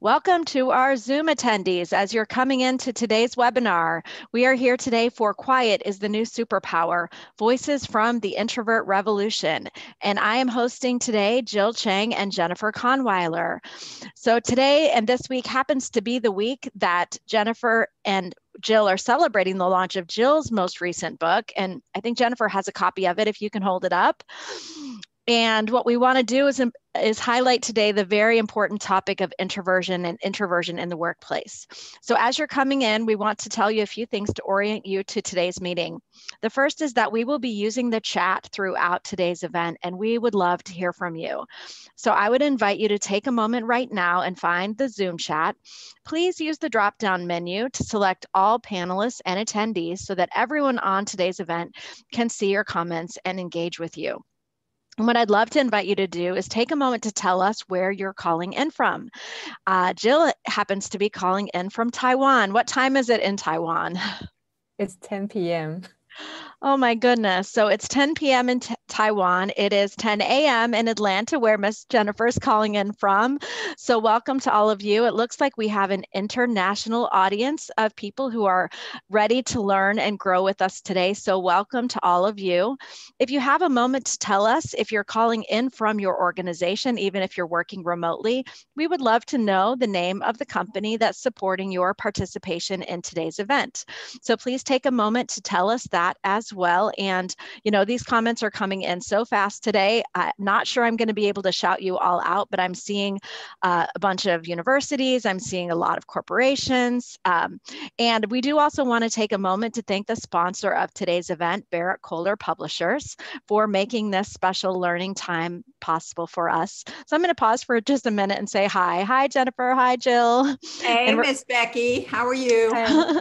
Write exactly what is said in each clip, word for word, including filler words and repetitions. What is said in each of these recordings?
Welcome to our Zoom attendees. As you're coming into today's webinar, we are here today for Quiet is the New Superpower, Voices from the Introvert Revolution. And I am hosting today, Jill Chang and Jennifer Kahnweiler. So today and this week happens to be the week that Jennifer and Jill are celebrating the launch of Jill's most recent book. And I think Jennifer has a copy of it if you can hold it up. And what we want to do is, is highlight today the very important topic of introversion and introversion in the workplace. So as you're coming in, we want to tell you a few things to orient you to today's meeting. The first is that we will be using the chat throughout today's event, and we would love to hear from you. So I would invite you to take a moment right now and find the Zoom chat. Please use the drop-down menu to select all panelists and attendees so that everyone on today's event can see your comments and engage with you. And what I'd love to invite you to do is take a moment to tell us where you're calling in from. Uh, Jill happens to be calling in from Taiwan. What time is it in Taiwan? It's ten p m Oh my goodness. So it's ten p m in Taiwan. It is ten a m in Atlanta, where Miss Jennifer is calling in from. So welcome to all of you. It looks like we have an international audience of people who are ready to learn and grow with us today. So welcome to all of you. If you have a moment to tell us if you're calling in from your organization, even if you're working remotely, we would love to know the name of the company that's supporting your participation in today's event. So please take a moment to tell us that as well. And, you know, these comments are coming in so fast today. I'm not sure I'm going to be able to shout you all out, but I'm seeing uh, a bunch of universities. I'm seeing a lot of corporations. Um, and we do also want to take a moment to thank the sponsor of today's event, Berrett-Koehler Publishers, for making this special learning time possible for us. So I'm going to pause for just a minute and say hi. Hi, Jennifer. Hi, Jill. Hey, Miss Becky. How are you? Hi.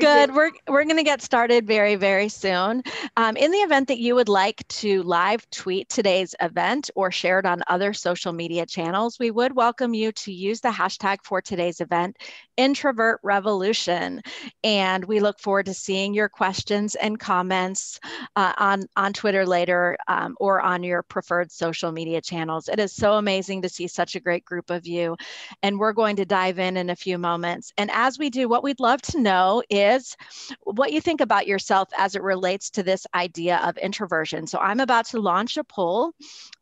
Good. We're, we're going to get started very, very soon. soon. Um, in the event that you would like to live tweet today's event or share it on other social media channels, we would welcome you to use the hashtag for today's event, Introvert Revolution. And we look forward to seeing your questions and comments uh, on, on Twitter later um, or on your preferred social media channels. It is so amazing to see such a great group of you. And we're going to dive in in a few moments. And as we do, what we'd love to know is what you think about yourself as it relates to this idea of introversion. So I'm about to launch a poll,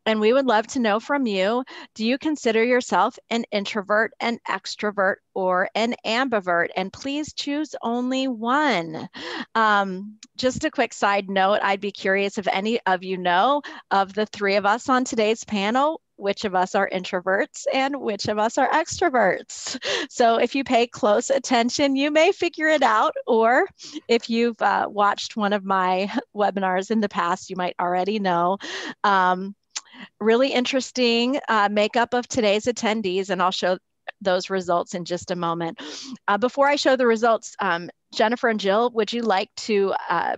and we would love to know from you, do you consider yourself an introvert, an extrovert, or an ambivert? And please choose only one. Um, just a quick side note, I'd be curious if any of you know, of the three of us on today's panel, which of us are introverts and which of us are extroverts. So if you pay close attention, you may figure it out, or if you've uh, watched one of my webinars in the past, you might already know. Um, really interesting uh, makeup of today's attendees, and I'll show those results in just a moment. Uh, before I show the results, um, Jennifer and Jill, would you like to uh,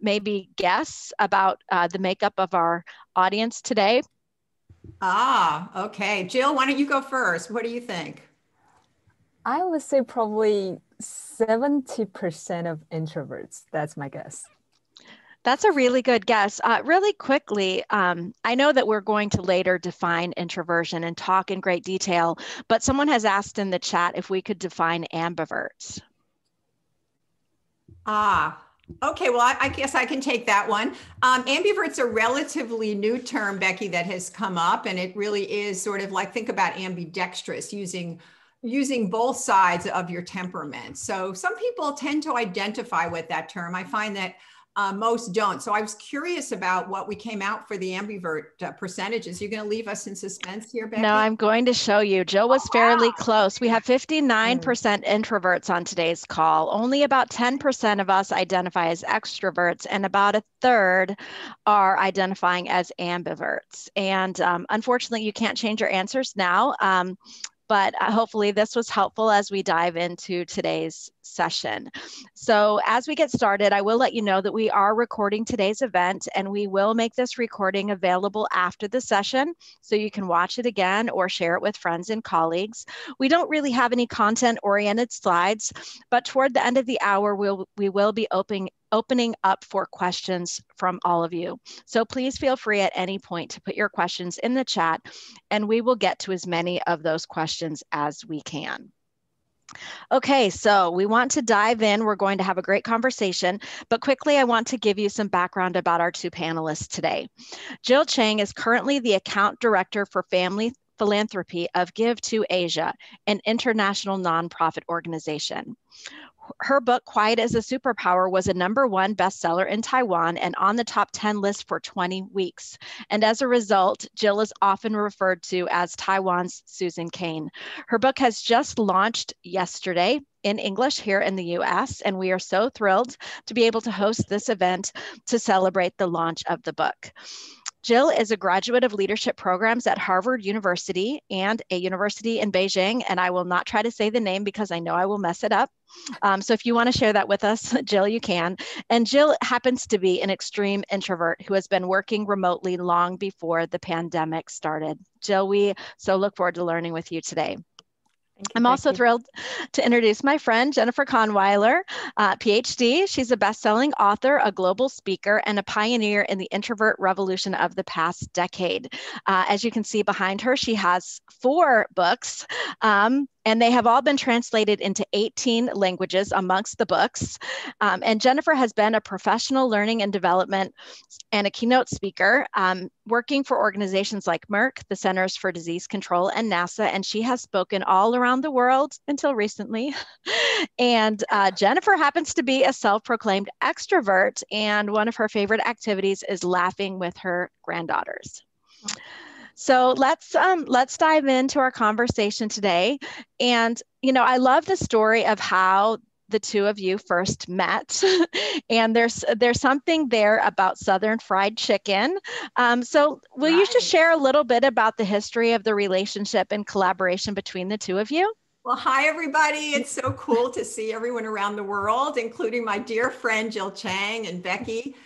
maybe guess about uh, the makeup of our audience today? Ah, okay. Jill, why don't you go first? What do you think? I would say probably seventy percent of introverts. That's my guess. That's a really good guess. Uh, really quickly, um, I know that we're going to later define introversion and talk in great detail, but someone has asked in the chat if we could define ambiverts. Ah, okay, well, I, I guess I can take that one. Um, ambivert's a relatively new term, Becky, that has come up, and it really is sort of like, think about ambidextrous, using, using both sides of your temperament. So some people tend to identify with that term. I find that uh, most don't. So I was curious about what we came out for the ambivert uh, percentages. You're going to leave us in suspense here, Becky? No, I'm going to show you. Jill was oh, fairly wow. close. We have fifty-nine percent introverts on today's call. Only about ten percent of us identify as extroverts, and about a third are identifying as ambiverts. And um, unfortunately, you can't change your answers now. Um, But hopefully this was helpful as we dive into today's session. So as we get started, I will let you know that we are recording today's event, and we will make this recording available after the session so you can watch it again or share it with friends and colleagues. We don't really have any content-oriented slides, but toward the end of the hour, we'll, we will be opening opening up for questions from all of you. So please feel free at any point to put your questions in the chat, and we will get to as many of those questions as we can. Okay, so we want to dive in. We're going to have a great conversation, but quickly I want to give you some background about our two panelists today. Jill Chang is currently the account director for family philanthropy of Give to Asia, an international nonprofit organization. Her book, Quiet is the New Superpower, was a number one bestseller in Taiwan and on the top ten list for twenty weeks. And as a result, Jill is often referred to as Taiwan's Susan Cain. Her book has just launched yesterday in English here in the U S, and we are so thrilled to be able to host this event to celebrate the launch of the book. Jill is a graduate of leadership programs at Harvard University and a university in Beijing, and I will not try to say the name because I know I will mess it up. Um, so if you want to share that with us, Jill, you can. And Jill happens to be an extreme introvert who has been working remotely long before the pandemic started. Jill, we so look forward to learning with you today. You, I'm also you. thrilled to introduce my friend, Jennifer Kahnweiler, uh, PhD. She's a best-selling author, a global speaker, and a pioneer in the introvert revolution of the past decade. Uh, as you can see behind her, she has four books, um, and they have all been translated into eighteen languages amongst the books. Um, and Jennifer has been a professional learning and development and a keynote speaker, um, working for organizations like Merck, the Centers for Disease Control, and NASA, and she has spoken all around the world until recently. And uh, Jennifer happens to be a self-proclaimed extrovert, and one of her favorite activities is laughing with her granddaughters. So let's um, let's dive into our conversation today. And, you know, I love the story of how the two of you first met. And there's there's something there about Southern fried chicken. Um, so will right. you just share a little bit about the history of the relationship and collaboration between the two of you? Well, hi, everybody. It's so cool to see everyone around the world, including my dear friend, Jill Chang and Becky.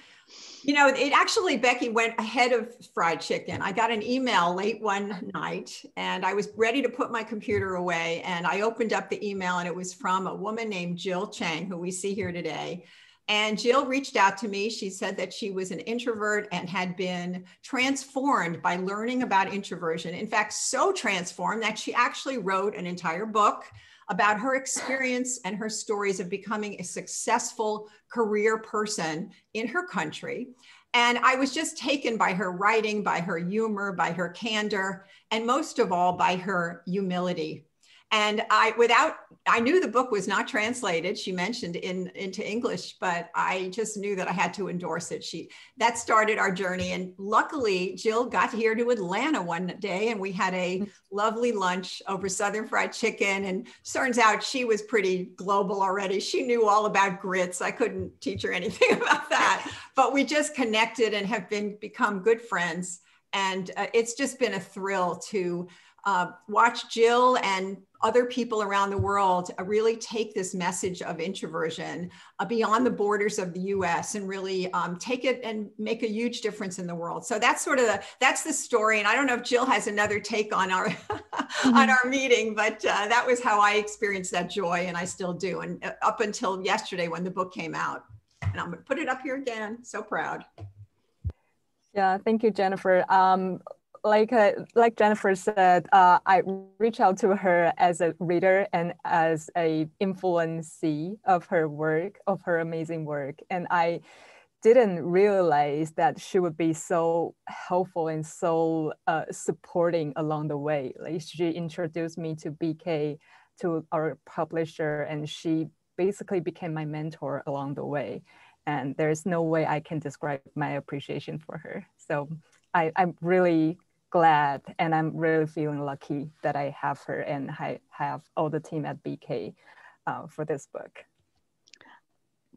You know, it actually, Becky went ahead of fried chicken. I got an email late one night and I was ready to put my computer away. And I opened up the email and it was from a woman named Jill Chang, who we see here today. And Jill reached out to me. She said that she was an introvert and had been transformed by learning about introversion. In fact, so transformed that she actually wrote an entire book about her experience and her stories of becoming a successful career person in her country. And I was just taken by her writing, by her humor, by her candor, and most of all, by her humility. And I, without, I knew the book was not translated, she mentioned in, into English, but I just knew that I had to endorse it. She, that started our journey. And luckily, Jill got here to Atlanta one day and we had a lovely lunch over Southern fried chicken. And turns out she was pretty global already. She knew all about grits. I couldn't teach her anything about that, but we just connected and have been become good friends. And uh, it's just been a thrill to uh, watch Jill and other people around the world really take this message of introversion uh, beyond the borders of the U S and really um, take it and make a huge difference in the world. So that's sort of the, that's the story. And I don't know if Jill has another take on our, mm-hmm. on our meeting, but uh, that was how I experienced that joy. And I still do. And up until yesterday when the book came out, and I'm gonna put it up here again, so proud. Yeah, thank you, Jennifer. Um, Like, uh, like Jennifer said, uh, I reached out to her as a reader and as an influencee of her work, of her amazing work. And I didn't realize that she would be so helpful and so uh, supporting along the way. Like, she introduced me to B K, to our publisher, and she basically became my mentor along the way. And there's no way I can describe my appreciation for her. So I, I'm really glad and I'm really feeling lucky that I have her and I have all the team at B K uh, for this book.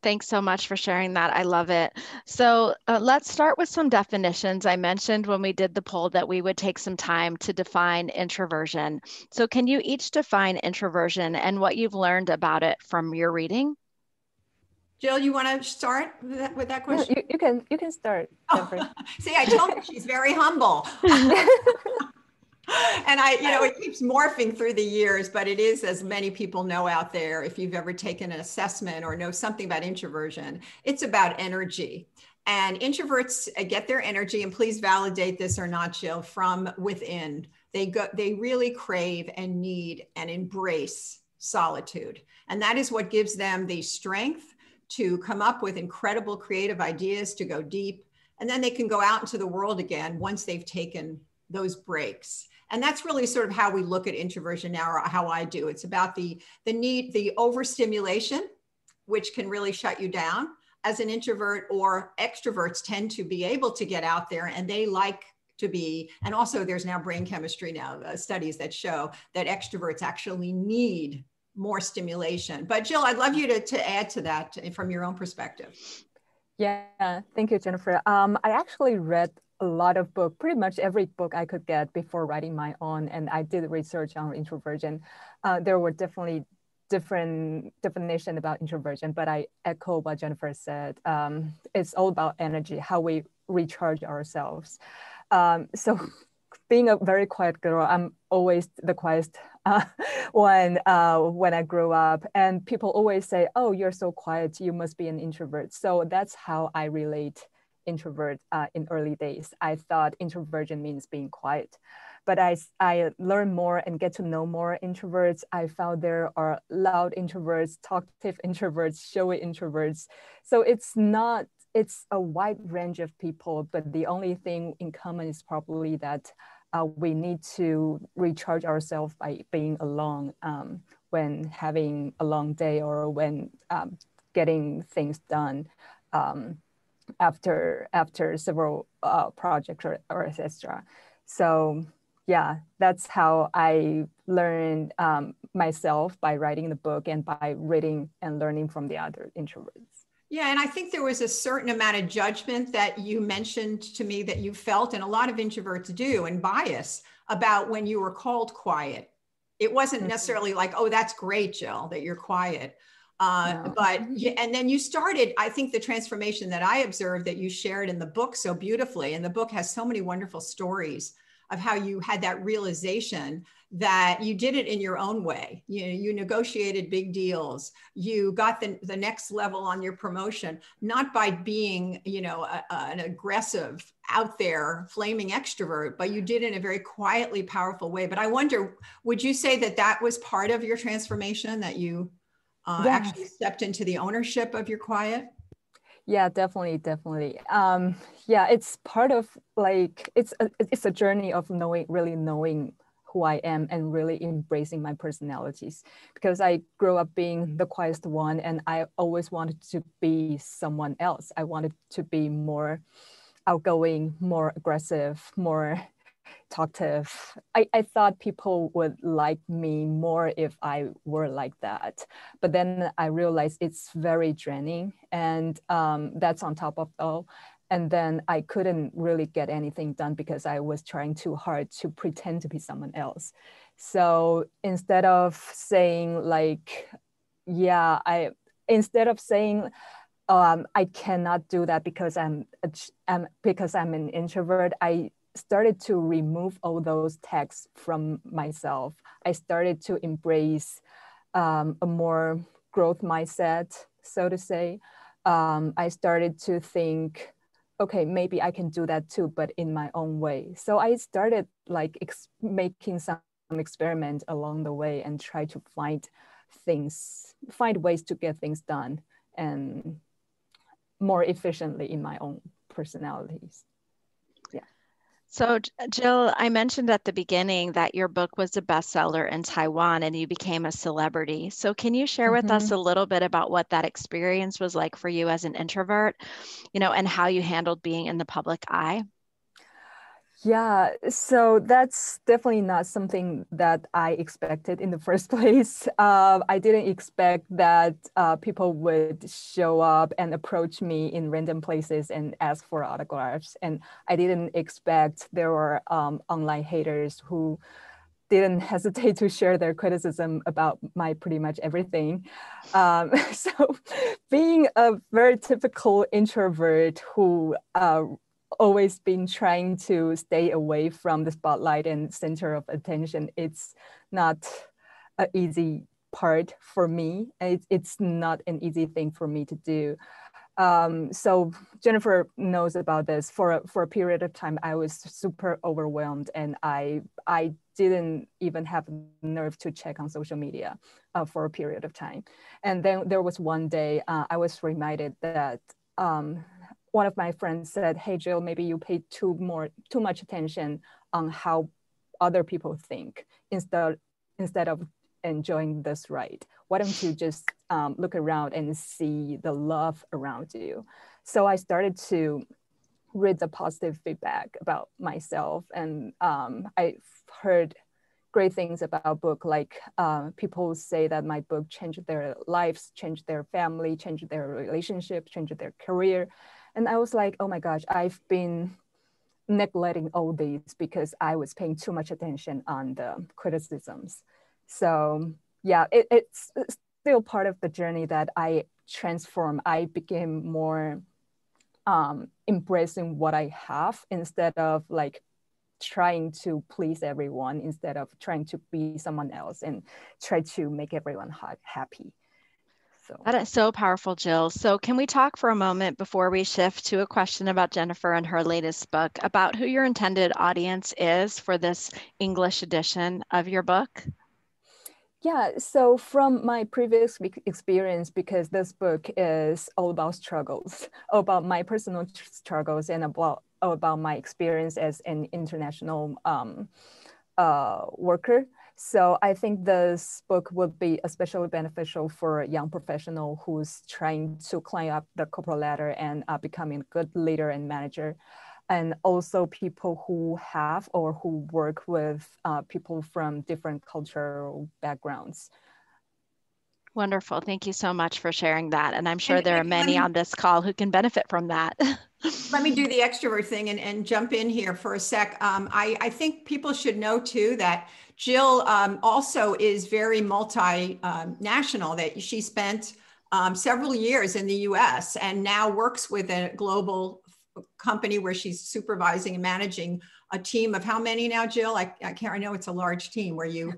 Thanks so much for sharing that. I love it. So uh, let's start with some definitions. I mentioned when we did the poll that we would take some time to define introversion. So can you each define introversion and what you've learned about it from your reading? Jill, you want to start with that, with that question? No, you, you can you can start. Oh. See, I told her she's very humble. And I, you know, it keeps morphing through the years, but it is, as many people know out there, if you've ever taken an assessment or know something about introversion, it's about energy. And introverts get their energy, and please validate this or not, Jill, from within. They go, they really crave and need and embrace solitude. And that is what gives them the strength to come up with incredible creative ideas, to go deep. And then they can go out into the world again once they've taken those breaks. And that's really sort of how we look at introversion now, or how I do. It's about the, the need, the overstimulation, which can really shut you down as an introvert, or extroverts tend to be able to get out there, and they like to be, and also there's now brain chemistry now, uh, studies that show that extroverts actually need more stimulation. But Jill, I'd love you to, to add to that from your own perspective. Yeah, thank you, Jennifer. Um, I actually read a lot of books, pretty much every book I could get before writing my own. And I did research on introversion. Uh, there were definitely different definition about introversion, but I echo what Jennifer said. Um, it's all about energy, how we recharge ourselves. Um, so being a very quiet girl, I'm always the quietest uh, one uh, when I grew up. And people always say, oh, you're so quiet, you must be an introvert. So that's how I relate introvert uh, in early days. I thought introversion means being quiet. But I, I learn more and get to know more introverts. I found there are loud introverts, talkative introverts, showy introverts. So it's not, it's a wide range of people, but the only thing in common is probably that uh, we need to recharge ourselves by being alone um, when having a long day, or when um, getting things done um, after, after several uh, projects or, or et cetera. So yeah, that's how I learned um, myself, by writing the book and by reading and learning from the other introverts. Yeah, and I think there was a certain amount of judgment that you mentioned to me that you felt, and a lot of introverts do, and bias about when you were called quiet. It wasn't necessarily like, oh, that's great, Jill, that you're quiet. Uh, no. But, and then you started, I think the transformation that I observed that you shared in the book so beautifully, and the book has so many wonderful stories of how you had that realization that you did it in your own way. You know, you negotiated big deals. You got the, the next level on your promotion, not by being, you know, a, a, an aggressive, out there, flaming extrovert, but you did it in a very quietly powerful way. But I wonder, would you say that that was part of your transformation, that you uh, yes. actually stepped into the ownership of your quiet? Yeah, definitely, definitely. Um, yeah, it's part of like, it's a, it's a journey of knowing, really knowing who I am and really embracing my personalities, because I grew up being the quietest one, and I always wanted to be someone else. I wanted to be more outgoing, more aggressive, more talkative. I, I thought people would like me more if I were like that. But then I realized it's very draining, and um, that's on top of all. And then I couldn't really get anything done because I was trying too hard to pretend to be someone else. So instead of saying like, yeah, I, instead of saying, um, I cannot do that because I'm, I'm, because I'm an introvert, I started to remove all those tags from myself. I started to embrace um, a more growth mindset, so to say. Um, I started to think, okay, maybe I can do that too, but in my own way. So I started like ex making some experiment along the way, and try to find things, find ways to get things done and more efficiently in my own personalities. So Jill, I mentioned at the beginning that your book was a bestseller in Taiwan, and you became a celebrity. So can you share with mm-hmm. us a little bit about what that experience was like for you as an introvert, you know, and how you handled being in the public eye? Yeah, so that's definitely not something that I expected in the first place. Uh, I didn't expect that uh, people would show up and approach me in random places and ask for autographs. And I didn't expect there were um, online haters who didn't hesitate to share their criticism about my pretty much everything. Um, so being a very typical introvert who uh, always been trying to stay away from the spotlight and center of attention. It's not an easy part for me. It, it's not an easy thing for me to do. Um, so Jennifer knows about this. For a, for a period of time, I was super overwhelmed, and I I didn't even have nerve to check on social media uh, for a period of time. And then there was one day uh, I was reminded that um, one of my friends said, "Hey Jill, maybe you pay too more too much attention on how other people think instead instead of enjoying this ride. Why don't you just um, look around and see the love around you?" So I started to read the positive feedback about myself, and um, I've heard great things about book. Like uh, people say that my book changed their lives, changed their family, changed their relationship, changed their career. And I was like, oh my gosh, I've been neglecting all these because I was paying too much attention on the criticisms. So yeah, it, it's still part of the journey that I transformed. I became more um, embracing what I have instead of like trying to please everyone, instead of trying to be someone else and try to make everyone ha- happy. So. That is so powerful, Jill. So can we talk for a moment before we shift to a question about Jennifer and her latest book about who your intended audience is for this English edition of your book? Yeah, so from my previous experience, because this book is all about struggles, about my personal struggles and about, about my experience as an international um, uh, worker. So I think this book would be especially beneficial for a young professional who's trying to climb up the corporate ladder and uh, becoming a good leader and manager. And also people who have or who work with uh, people from different cultural backgrounds. Wonderful. Thank you so much for sharing that. And I'm sure and, there and are many me, on this call who can benefit from that. Let me do the extrovert thing and, and jump in here for a sec. Um, I, I think people should know too that Jill um, also is very multinational, um, that she spent um, several years in the U S and now works with a global company where she's supervising and managing a team of how many now, Jill? I, I can't, I know it's a large team where you...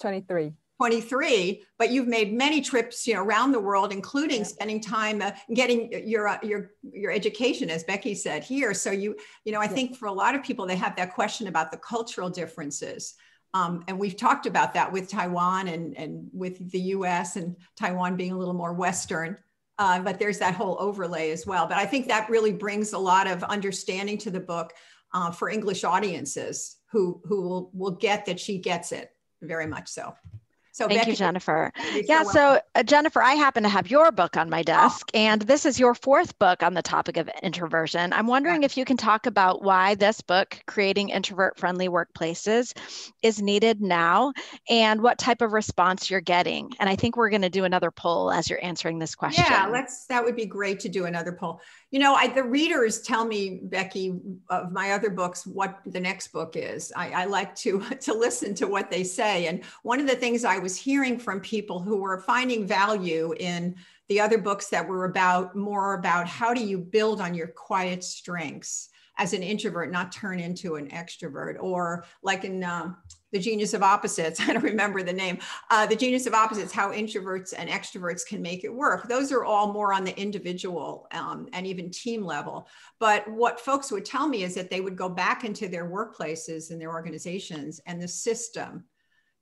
twenty-three. twenty-three, but you've made many trips, you know, around the world, including yeah. spending time uh, getting your, uh, your, your education, as Becky said here. So you, you know, I yeah. think for a lot of people, they have that question about the cultural differences. Um, and we've talked about that with Taiwan and, and with the U S and Taiwan being a little more Western. Uh, but there's that whole overlay as well. But I think that really brings a lot of understanding to the book uh, for English audiences who, who will, will get that she gets it very much so. So Thank Becky, you, Jennifer. Yeah, so, so uh, Jennifer, I happen to have your book on my desk, oh. and this is your fourth book on the topic of introversion. I'm wondering yeah. if you can talk about why this book, Creating Introvert-Friendly Workplaces, is needed now, and what type of response you're getting. And I think we're going to do another poll as you're answering this question. Yeah, let's. That would be great to do another poll. You know, I, the readers tell me, Becky, of my other books, what the next book is. I, I like to to listen to what they say, and one of the things I was hearing from people who were finding value in the other books that were about more about how do you build on your quiet strengths as an introvert, not turn into an extrovert, or like in uh, The Genius of Opposites, I don't remember the name, uh, The Genius of Opposites, how introverts and extroverts can make it work. Those are all more on the individual um, and even team level. But what folks would tell me is that they would go back into their workplaces and their organizations, and the system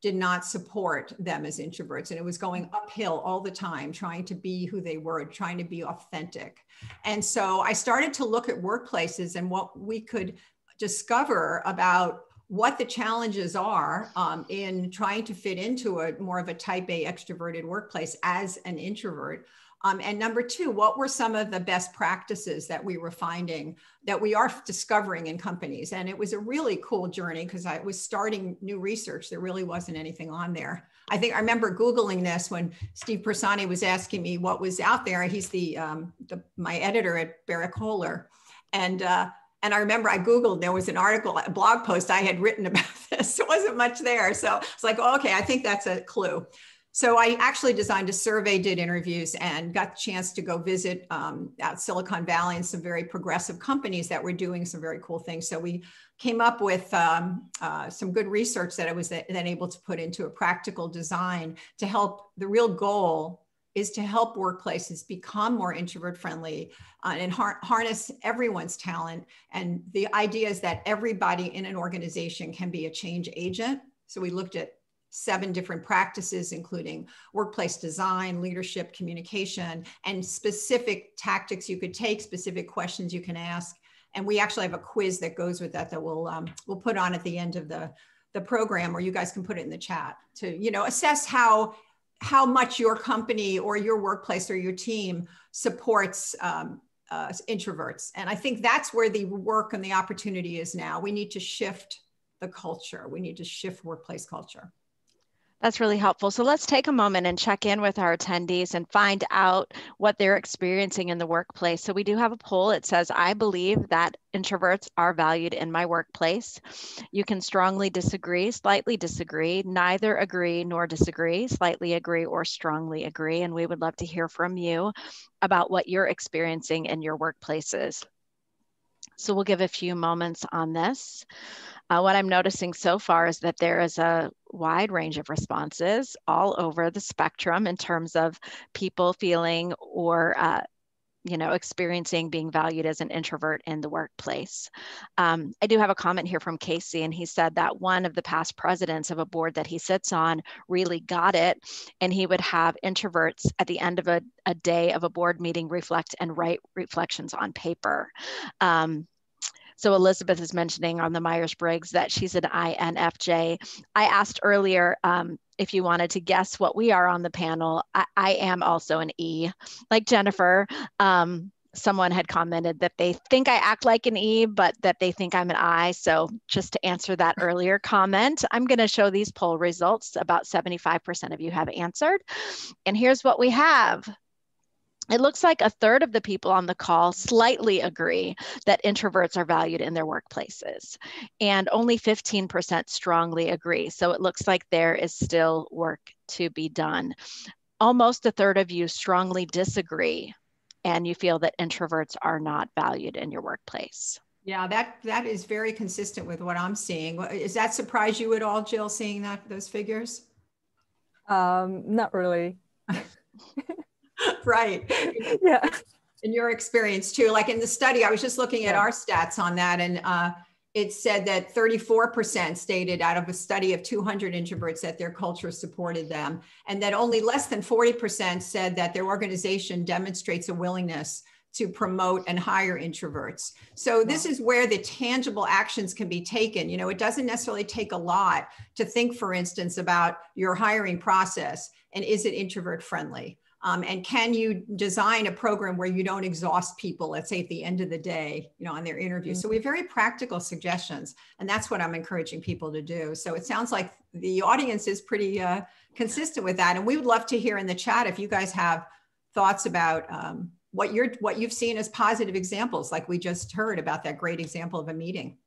did not support them as introverts. And it was going uphill all the time, trying to be who they were, trying to be authentic. And so I started to look at workplaces and what we could discover about what the challenges are um, in trying to fit into a more of a type A extroverted workplace as an introvert. Um, and number two, what were some of the best practices that we were finding that we are discovering in companies? And it was a really cool journey because I was starting new research. There really wasn't anything on there. I think I remember Googling this when Steve Persani was asking me what was out there. He's the, um, the my editor at Berrett-Koehler. And, uh, and I remember I Googled, there was an article, a blog post I had written about this. It wasn't much there. So it's like, oh, okay, I think that's a clue. So I actually designed a survey, did interviews, and got the chance to go visit um, out Silicon Valley and some very progressive companies that were doing some very cool things. So we came up with um, uh, some good research that I was then able to put into a practical design to help. The real goal is to help workplaces become more introvert friendly uh, and har harness everyone's talent. And the idea is that everybody in an organization can be a change agent. So we looked at seven different practices, including workplace design, leadership, communication, and specific tactics you could take, specific questions you can ask. And we actually have a quiz that goes with that that we'll, um, we'll put on at the end of the, the program, or you guys can put it in the chat to, you know, assess how, how much your company or your workplace or your team supports um, uh, introverts. And I think that's where the work and the opportunity is now. We need to shift the culture. We need to shift workplace culture. That's really helpful. So let's take a moment and check in with our attendees and find out what they're experiencing in the workplace. So we do have a poll. It says, I believe that introverts are valued in my workplace. You can strongly disagree, slightly disagree, neither agree nor disagree, slightly agree or strongly agree. And we would love to hear from you about what you're experiencing in your workplaces. So we'll give a few moments on this. Uh, what I'm noticing so far is that there is a wide range of responses all over the spectrum in terms of people feeling or uh, you know, experiencing being valued as an introvert in the workplace. Um, I do have a comment here from Casey, and he said that one of the past presidents of a board that he sits on really got it, and he would have introverts at the end of a, a day of a board meeting reflect and write reflections on paper. Um, So Elizabeth is mentioning on the Myers-Briggs that she's an I N F J. I asked earlier um, if you wanted to guess what we are on the panel. I, I am also an E. Like Jennifer, um, someone had commented that they think I act like an E, but that they think I'm an I. So just to answer that earlier comment, I'm going to show these poll results. About seventy-five percent of you have answered. And here's what we have. It looks like a third of the people on the call slightly agree that introverts are valued in their workplaces, and only fifteen percent strongly agree. So it looks like there is still work to be done. Almost a third of you strongly disagree, and you feel that introverts are not valued in your workplace. Yeah, that, that is very consistent with what I'm seeing. Does that surprise you at all, Jill, seeing that those figures? Um, not really. Right. Yeah. In your experience too, like in the study, I was just looking at yeah. our stats on that, and uh, it said that thirty-four percent stated out of a study of two hundred introverts that their culture supported them, and that only less than forty percent said that their organization demonstrates a willingness to promote and hire introverts. So this is where the tangible actions can be taken. You know, it doesn't necessarily take a lot to think, for instance, about your hiring process and is it introvert friendly? Um, and can you design a program where you don't exhaust people, let's say at the end of the day, you know, on their interview. Mm-hmm. So we have very practical suggestions, and that's what I'm encouraging people to do. So it sounds like the audience is pretty uh, consistent with that. And we would love to hear in the chat if you guys have thoughts about um, what, you're, what you've seen as positive examples, like we just heard about that great example of a meeting.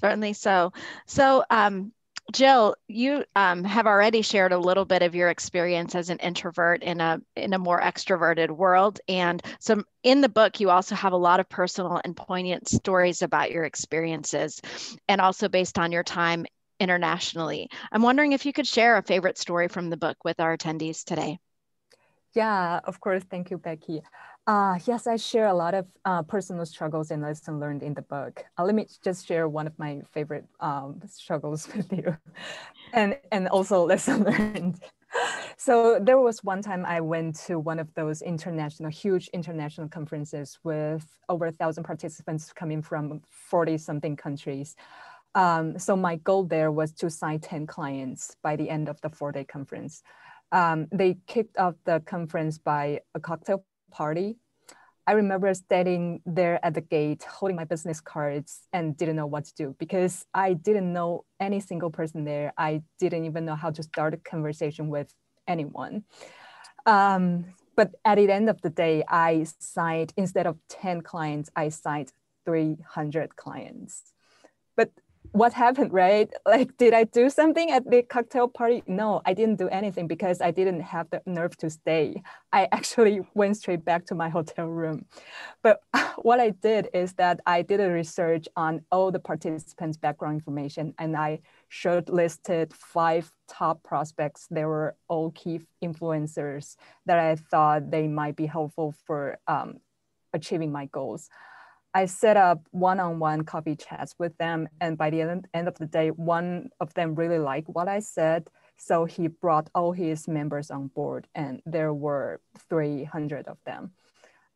Certainly so. So, um, Jill, you um, have already shared a little bit of your experience as an introvert in a in a more extroverted world, and some in the book you also have a lot of personal and poignant stories about your experiences, and also based on your time internationally. I'm wondering if you could share a favorite story from the book with our attendees today. Yeah, of course. Thank you, Becky. Uh, yes, I share a lot of uh, personal struggles and lessons learned in the book. Uh, let me just share one of my favorite um, struggles with you, and, and also lesson learned. So there was one time I went to one of those international, huge international conferences with over a thousand participants coming from forty something countries. Um, so my goal there was to sign ten clients by the end of the four day conference. Um, they kicked off the conference by a cocktail party. I remember standing there at the gate holding my business cards and didn't know what to do because I didn't know any single person there. I didn't even know how to start a conversation with anyone. Um, but at the end of the day, I signed, instead of ten clients, I signed three hundred clients. But what happened, right? Like, did I do something at the cocktail party? No, I didn't do anything because I didn't have the nerve to stay. I actually went straight back to my hotel room. But what I did is that I did a research on all the participants' background information, and I shortlisted five top prospects. They were all key influencers that I thought they might be helpful for um, achieving my goals. I set up one-on-one coffee chats with them. And by the end, end of the day, one of them really liked what I said. So he brought all his members on board, and there were three hundred of them.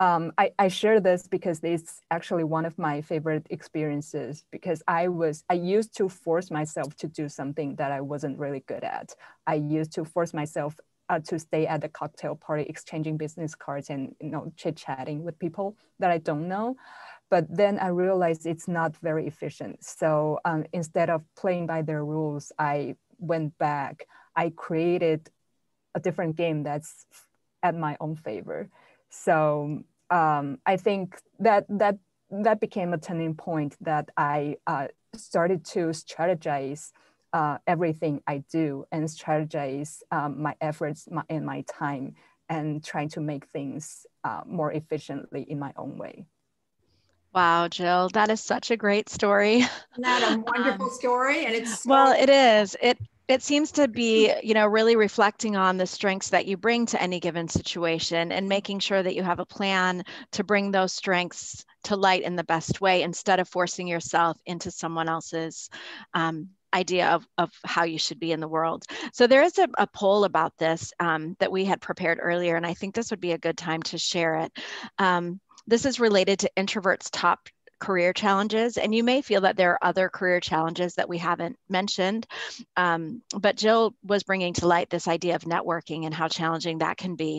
Um, I, I share this because it's actually one of my favorite experiences, because I was, I used to force myself to do something that I wasn't really good at. I used to force myself Uh, to stay at the cocktail party, exchanging business cards and, you know, chit-chatting with people that I don't know. But then I realized it's not very efficient. So um, instead of playing by their rules, I went back. I created a different game that's at my own favor. So um, I think that that that became a turning point that I uh, started to strategize Uh, everything I do and strategize um, my efforts my, and my time, and trying to make things uh, more efficiently in my own way. Wow, Jill, that is such a great story. Isn't that a wonderful um, story? And it's so- well, it is. It it seems to be, you know, really reflecting on the strengths that you bring to any given situation and making sure that you have a plan to bring those strengths to light in the best way, instead of forcing yourself into someone else's Um, idea of, of how you should be in the world. So there is a, a poll about this um, that we had prepared earlier, and I think this would be a good time to share it. Um, this is related to introverts' top career challenges, and you may feel that there are other career challenges that we haven't mentioned, um, but Jill was bringing to light this idea of networking and how challenging that can be.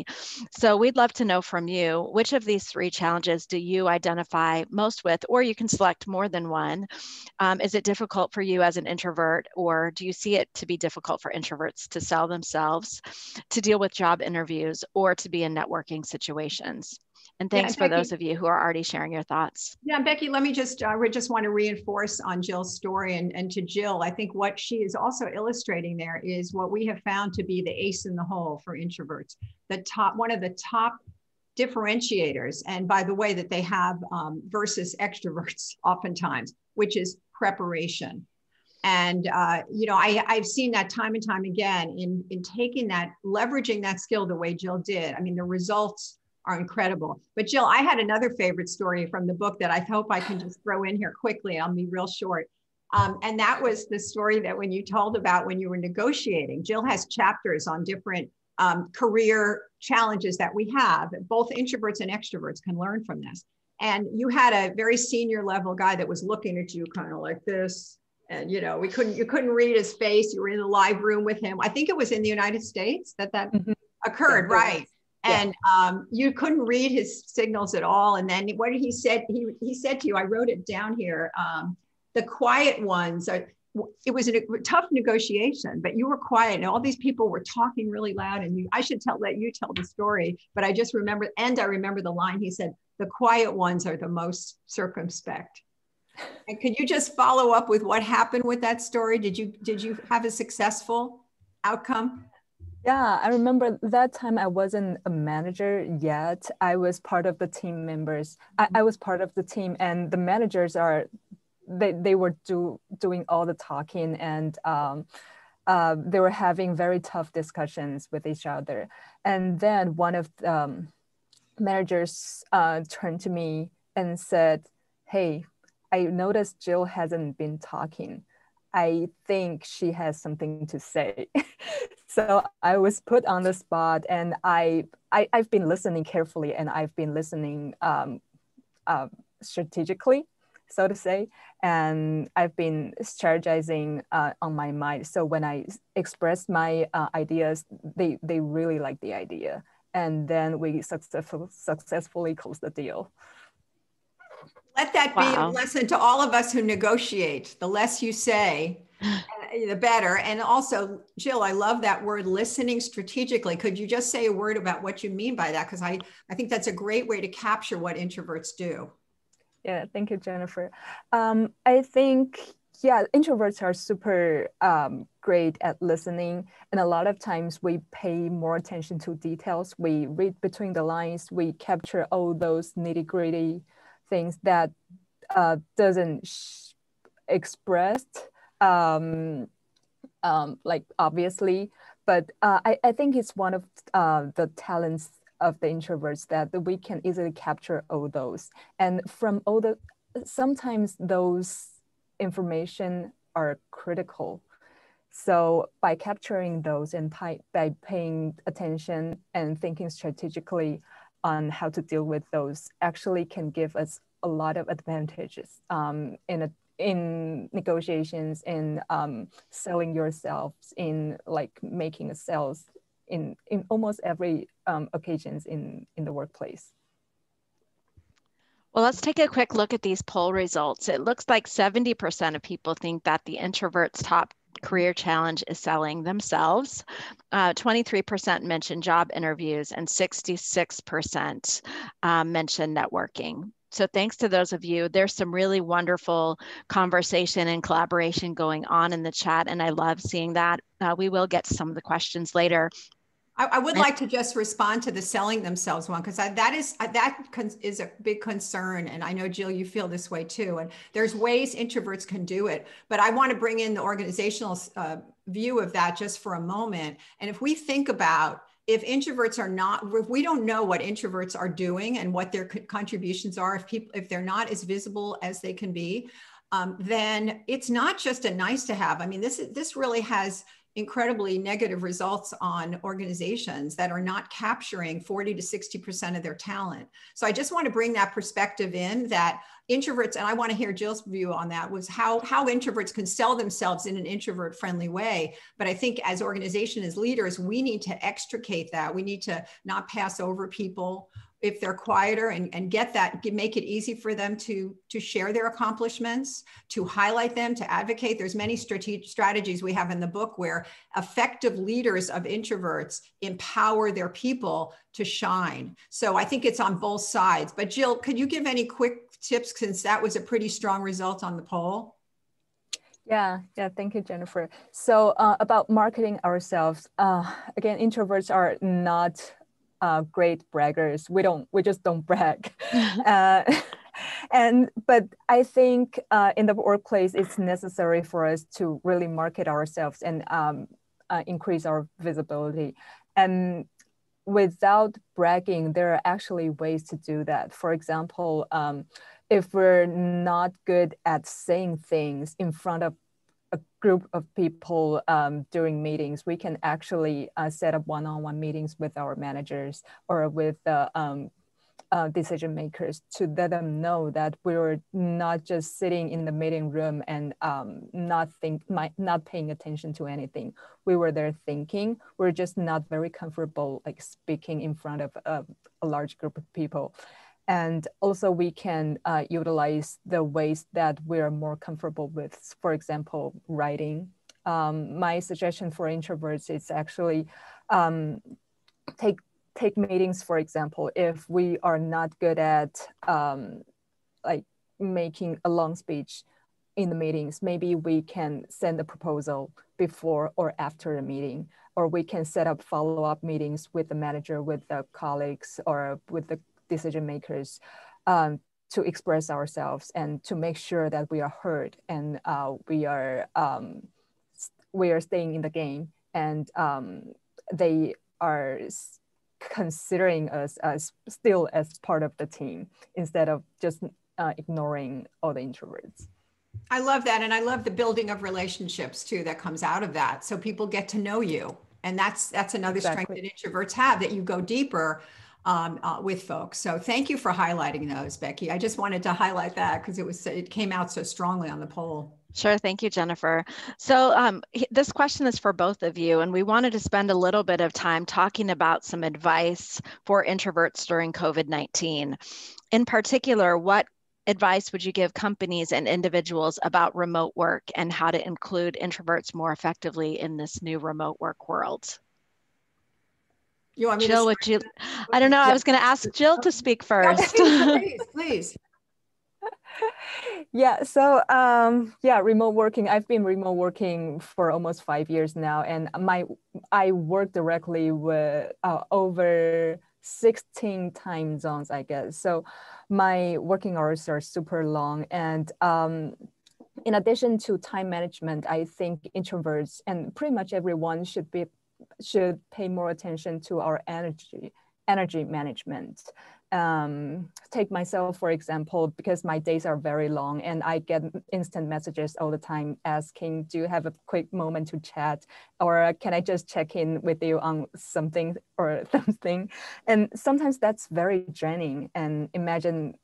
So we'd love to know from you, which of these three challenges do you identify most with, or you can select more than one. Um, is it difficult for you as an introvert, or do you see it to be difficult for introverts to sell themselves, to deal with job interviews, or to be in networking situations? And thanks yeah, for Becky, those of you who are already sharing your thoughts. Yeah, Becky, let me just, I uh, just want to reinforce on Jill's story, and, and to Jill, I think what she is also illustrating there is what we have found to be the ace in the hole for introverts. The top, one of the top differentiators, and by the way that they have um, versus extroverts oftentimes, which is preparation. And, uh, you know, I, I've seen that time and time again in, in taking that, leveraging that skill the way Jill did. I mean, the results are incredible. But Jill, I had another favorite story from the book that I hope I can just throw in here quickly. I'll be real short. Um, and that was the story that when you told about when you were negotiating. Jill has chapters on different um, career challenges that we have. Both introverts and extroverts can learn from this. And you had a very senior level guy that was looking at you kind of like this. And, you know, we couldn't, you couldn't read his face. You were in the live room with him. I think it was in the United States that that mm-hmm. occurred, right? Yeah. And um, you couldn't read his signals at all. And then what he said, he, he said to you, I wrote it down here, um, the quiet ones, are, it was a tough negotiation, but you were quiet and all these people were talking really loud. And you, I should tell, let you tell the story, but I just remember, and I remember the line he said, the quiet ones are the most circumspect. And could you just follow up with what happened with that story? Did you, did you have a successful outcome? Yeah, I remember that time I wasn't a manager yet. I was part of the team members. I, I was part of the team, and the managers are, they, they were do, doing all the talking, and um, uh, they were having very tough discussions with each other. And then one of the um, managers uh, turned to me and said, hey, I noticed Jill hasn't been talking. I think she has something to say. So I was put on the spot, and I, I, I've been listening carefully, and I've been listening um, uh, strategically, so to say, and I've been strategizing uh, on my mind. So when I expressed my uh, ideas, they, they really liked the idea. And then we successful, successfully closed the deal. Let that be wow. a lesson to all of us who negotiate. The less you say, the better. And also, Jill, I love that word, listening strategically. Could you just say a word about what you mean by that? Because I, I think that's a great way to capture what introverts do. Yeah, thank you, Jennifer. Um, I think yeah, introverts are super um, great at listening. And a lot of times we pay more attention to details. We read between the lines. We capture all those nitty-gritty things that uh, doesn't sh- expressed, um, um, like obviously. But uh, I, I think it's one of uh, the talents of the introverts that we can easily capture all those. And from all the, sometimes those information are critical. So by capturing those and pi- by paying attention and thinking strategically on how to deal with those actually can give us a lot of advantages um, in a, in negotiations, in um, selling yourselves, in like making a sales in, in almost every um, occasions in, in the workplace. Well, let's take a quick look at these poll results. It looks like seventy percent of people think that the introvert's top career challenge is selling themselves. Uh, twenty-three percent mentioned job interviews and sixty-six percent uh, mentioned networking. So thanks to those of you. There's some really wonderful conversation and collaboration going on in the chat, and I love seeing that. Uh, we will get to some of the questions later. I would like to just respond to the selling themselves one, because that is that is a big concern. And I know, Jill, you feel this way too. And there's ways introverts can do it. But I want to bring in the organizational uh, view of that just for a moment. And if we think about if introverts are not, if we don't know what introverts are doing and what their contributions are, if people, if they're not as visible as they can be, um, then it's not just a nice to have. I mean, this is, this really has incredibly negative results on organizations that are not capturing forty to sixty percent of their talent. So I just want to bring that perspective in that introverts, and I want to hear Jill's view on that, was how, how introverts can sell themselves in an introvert-friendly way. But I think as organizations, as leaders, we need to extricate that. We need to not pass over people if they're quieter and, and get that, make it easy for them to, to share their accomplishments, to highlight them, to advocate. There's many strategic strategies we have in the book where effective leaders of introverts empower their people to shine. So I think it's on both sides. But Jill, could you give any quick tips, since that was a pretty strong result on the poll? Yeah, yeah, thank you, Jennifer. So uh, about marketing ourselves, uh, again, introverts are not Uh, great braggers. We don't. We just don't brag. uh, and but I think uh, in the workplace, it's necessary for us to really market ourselves and um, uh, increase our visibility. And without bragging, there are actually ways to do that. For example, um, if we're not good at saying things in front of a group of people um, during meetings, we can actually uh, set up one-on-one meetings with our managers or with uh, um, uh, decision makers to let them know that we're not just sitting in the meeting room and um, not think, not paying attention to anything. We were there thinking, we're just not very comfortable like speaking in front of a, a large group of people. And also we can uh, utilize the ways that we're more comfortable with, for example, writing. Um, my suggestion for introverts is actually um, take, take meetings, for example, if we are not good at um, like making a long speech in the meetings, maybe we can send a proposal before or after a meeting, or we can set up follow-up meetings with the manager, with the colleagues, or with the decision makers um, to express ourselves and to make sure that we are heard and uh, we are um, we are staying in the game, and um, they are considering us as still as part of the team instead of just uh, ignoring all the introverts. I love that, and I love the building of relationships too that comes out of that. So people get to know you, and that's that's another exactly. strength that introverts have, that you go deeper Um, uh, with folks. So thank you for highlighting those, Becky. I just wanted to highlight that because it was it came out so strongly on the poll. Sure. Thank you, Jennifer. So um, this question is for both of you, and we wanted to spend a little bit of time talking about some advice for introverts during COVID nineteen. In particular, what advice would you give companies and individuals about remote work and how to include introverts more effectively in this new remote work world? You want me Jill, to would you? I don't know. I was going to ask Jill to speak first. Please, please. Yeah, so um, yeah, remote working. I've been remote working for almost five years now, and my I work directly with uh, over sixteen time zones, I guess. So my working hours are super long, and um, in addition to time management, I think introverts and pretty much everyone should be should pay more attention to our energy energy management. Um, take myself, for example, because my days are very long and I get instant messages all the time asking, do you have a quick moment to chat? Or can I just check in with you on something or something? And sometimes that's very draining. And imagine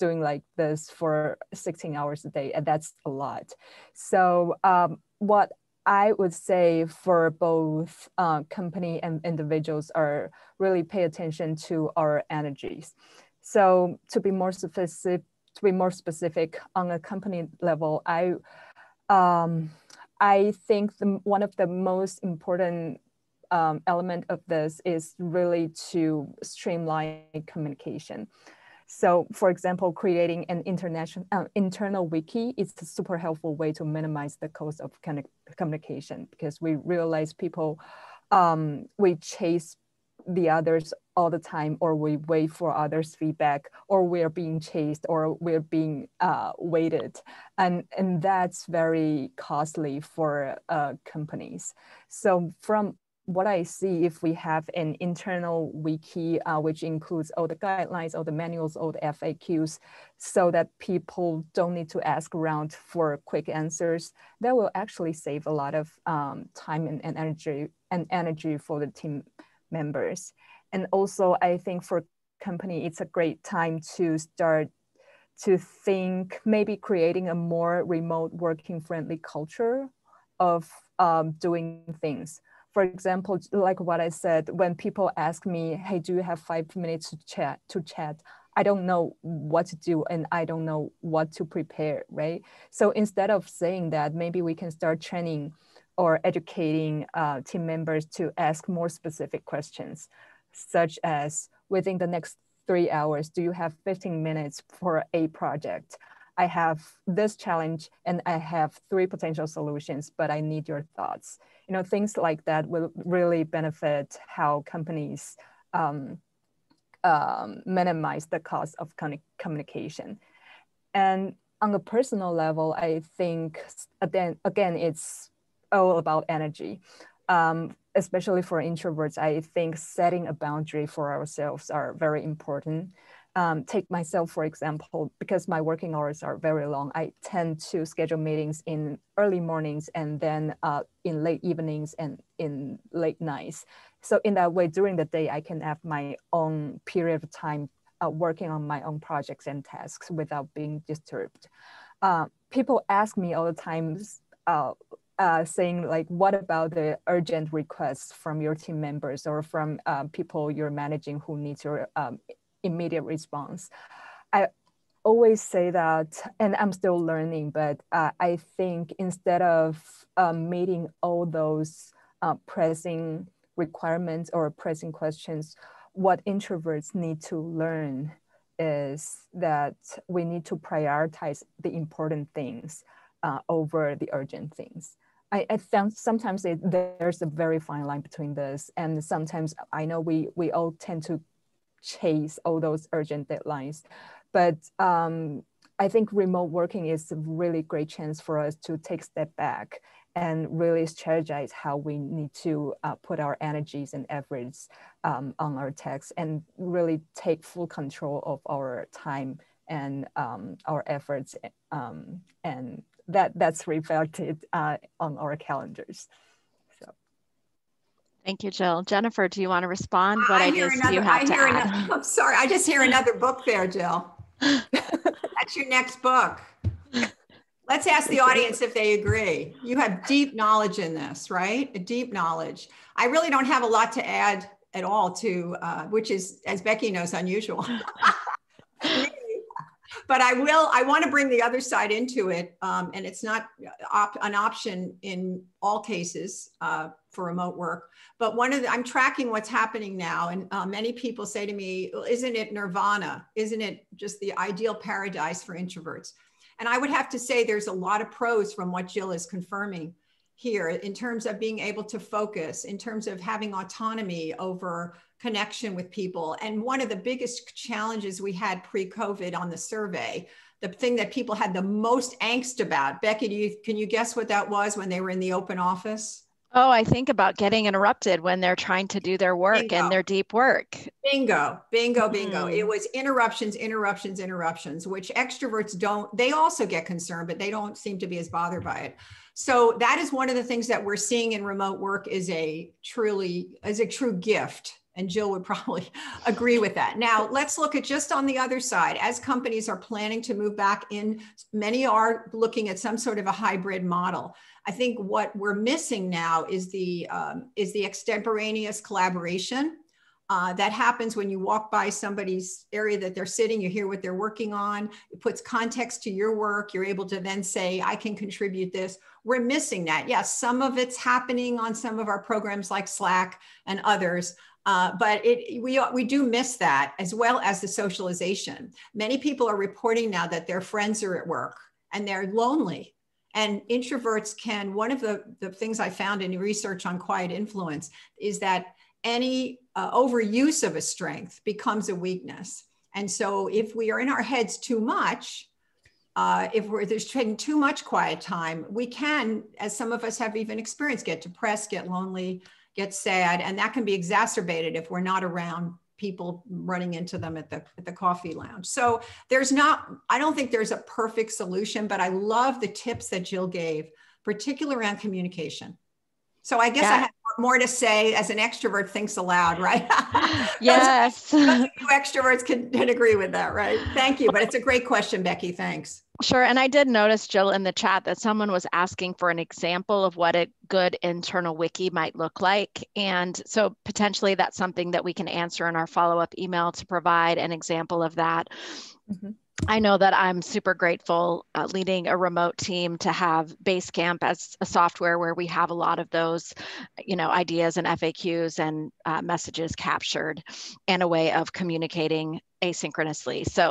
doing like this for sixteen hours a day, and that's a lot. So um, what I would say for both uh, company and individuals are really pay attention to our energies. So to be more specific, to be more specific on a company level, I um, I think the, one of the most important um, element of this is really to streamline communication. So, for example, creating an international uh, internal wiki is a super helpful way to minimize the cost of communication, because we realize people, um, we chase the others all the time, or we wait for others' feedback, or we're being chased, or we're being uh, waited. And, and that's very costly for uh, companies. So from what I see, if we have an internal wiki, uh, which includes all the guidelines, all the manuals, all the F A Qs, so that people don't need to ask around for quick answers, that will actually save a lot of um, time and, and energy and energy for the team members. And also, I think for company, it's a great time to start to think maybe creating a more remote working friendly culture of um, doing things. For example, like what I said, when people ask me, hey, do you have five minutes to chat, to chat? I don't know what to do and I don't know what to prepare, right? So instead of saying that, maybe we can start training or educating uh, team members to ask more specific questions, such as within the next three hours, do you have fifteen minutes for a project? I have this challenge and I have three potential solutions, but I need your thoughts. You know, things like that will really benefit how companies um, um, minimize the cost of communication. And on a personal level, I think, again, again it's all about energy. Um, especially for introverts, I think setting a boundary for ourselves are very important. Um, take myself, for example, because my working hours are very long, I tend to schedule meetings in early mornings and then uh, in late evenings and in late nights. So in that way, during the day, I can have my own period of time uh, working on my own projects and tasks without being disturbed. Uh, people ask me all the time uh, uh, saying like, what about the urgent requests from your team members or from uh, people you're managing who need your um, immediate response? I always say that, and I'm still learning, but uh, I think instead of uh, meeting all those uh, pressing requirements or pressing questions, what introverts need to learn is that we need to prioritize the important things uh, over the urgent things. I, I found sometimes it, there's a very fine line between this, and sometimes I know we, we all tend to chase all those urgent deadlines. But um, I think remote working is a really great chance for us to take a step back and really strategize how we need to uh, put our energies and efforts um, on our tasks and really take full control of our time and um, our efforts. Um, and that, that's reflected uh, on our calendars. Thank you, Jill. Jennifer, do you want to respond? What I ideas another, do you have I to hear add? Another, I'm sorry, I just hear another book there, Jill. That's your next book. Let's ask the audience if they agree. You have deep knowledge in this, right? A deep knowledge. I really don't have a lot to add at all to, uh, which is, as Becky knows, unusual. But I will, I want to bring the other side into it. Um, and it's not op an option in all cases. Uh, for remote work. But one of the, I'm tracking what's happening now. And uh, many people say to me, well, isn't it nirvana? Isn't it just the ideal paradise for introverts? And I would have to say there's a lot of pros from what Jill is confirming here in terms of being able to focus, in terms of having autonomy over connection with people. And one of the biggest challenges we had pre-COVID on the survey, the thing that people had the most angst about, Becky, do you, can you guess what that was when they were in the open office? Oh, I think about getting interrupted when they're trying to do their work bingo. and their deep work. Bingo, bingo, bingo. Mm. It was interruptions, interruptions, interruptions, which extroverts don't, they also get concerned, but they don't seem to be as bothered by it. So that is one of the things that we're seeing in remote work is a truly, is a true gift. And Jill would probably agree with that. Now, let's look at just on the other side. As companies are planning to move back in, many are looking at some sort of a hybrid model. I think what we're missing now is the, um, is the extemporaneous collaboration uh, that happens when you walk by somebody's area that they're sitting, you hear what they're working on, it puts context to your work, you're able to then say, I can contribute this. We're missing that. Yes, some of it's happening on some of our programs like Slack and others, Uh, but it, we, we do miss that, as well as the socialization. Many people are reporting now that their friends are at work and they're lonely. And introverts can, one of the, the things I found in research on Quiet Influence is that any uh, overuse of a strength becomes a weakness. And so if we are in our heads too much, Uh, if we're, there's taking too much quiet time, we can, as some of us have even experienced, get depressed, get lonely, get sad, and that can be exacerbated if we're not around people running into them at the, at the coffee lounge. So there's not, I don't think there's a perfect solution, but I love the tips that Jill gave, particularly around communication. So I guess yeah. I have more to say as an extrovert thinks aloud, right? Yes. You extroverts can, can agree with that, right? Thank you, but it's a great question, Becky, thanks. Sure. And I did notice, Jill, in the chat that someone was asking for an example of what a good internal wiki might look like. And so potentially that's something that we can answer in our follow-up email to provide an example of that. Mm-hmm. I know that I'm super grateful uh, leading a remote team to have Basecamp as a software where we have a lot of those, you know, ideas and F A Qs and uh, messages captured and a way of communicating asynchronously. So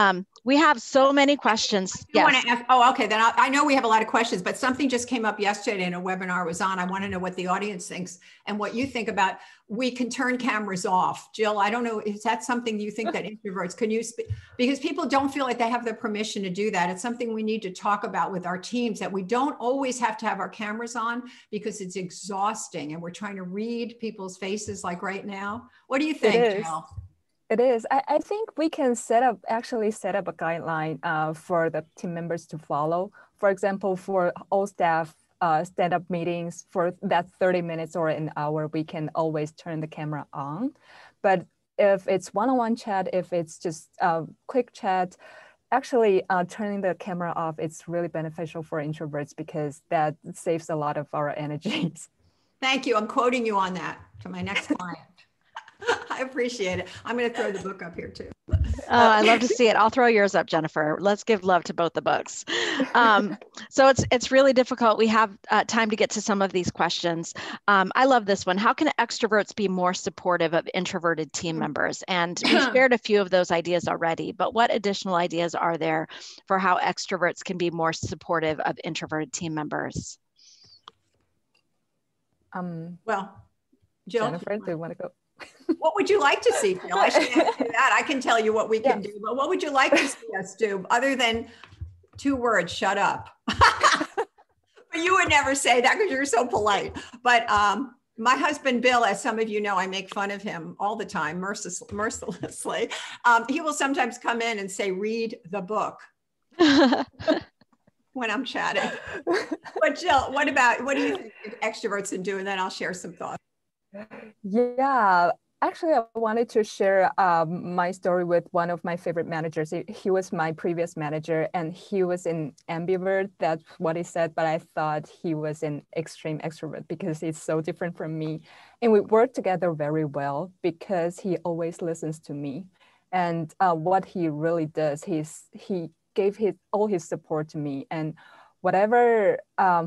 um, we have so many questions. Yes. Ask, oh, okay. Then I, I know we have a lot of questions, but something just came up yesterday in a webinar I was on. I want to know what the audience thinks and what you think about. We can turn cameras off. Jill, I don't know. Is that something you think that introverts can use? Because people don't feel like they have the permission to do that. It's something we need to talk about with our teams, that we don't always have to have our cameras on because it's exhausting and we're trying to read people's faces like right now. What do you think, Jill? It is. I, I think we can set up, actually set up a guideline uh, for the team members to follow. For example, for all staff uh, stand-up meetings for that thirty minutes or an hour, we can always turn the camera on. But if it's one-on-one chat, if it's just a quick chat, actually uh, turning the camera off, it's really beneficial for introverts because that saves a lot of our energies. Thank you. I'm quoting you on that to my next client. I appreciate it. I'm going to throw the book up here too. Oh, I'd love to see it. I'll throw yours up, Jennifer. Let's give love to both the books. Um, so it's it's really difficult. We have uh, time to get to some of these questions. Um, I love this one. How can extroverts be more supportive of introverted team members? And we shared a few of those ideas already, but what additional ideas are there for how extroverts can be more supportive of introverted team members? Um, well, Jill, Jennifer, do you want to go? What would you like to see, Phil? I shouldn't do that. I can tell you what we can yeah. do, but what would you like to see us do other than two words, shut up? But you would never say that because you're so polite. But um, my husband, Bill, as some of you know, I make fun of him all the time, mercil mercilessly. Um, he will sometimes come in and say, read the book. When I'm chatting. But Jill, what about, what do you think extroverts can do? And then I'll share some thoughts. Yeah, actually, I wanted to share um, my story with one of my favorite managers. He, he was my previous manager, and he was an ambivert. That's what he said, but I thought he was an extreme extrovert because he's so different from me. And we worked together very well because he always listens to me. And uh, what he really does, he's, he gave his all his support to me. And whatever... Um,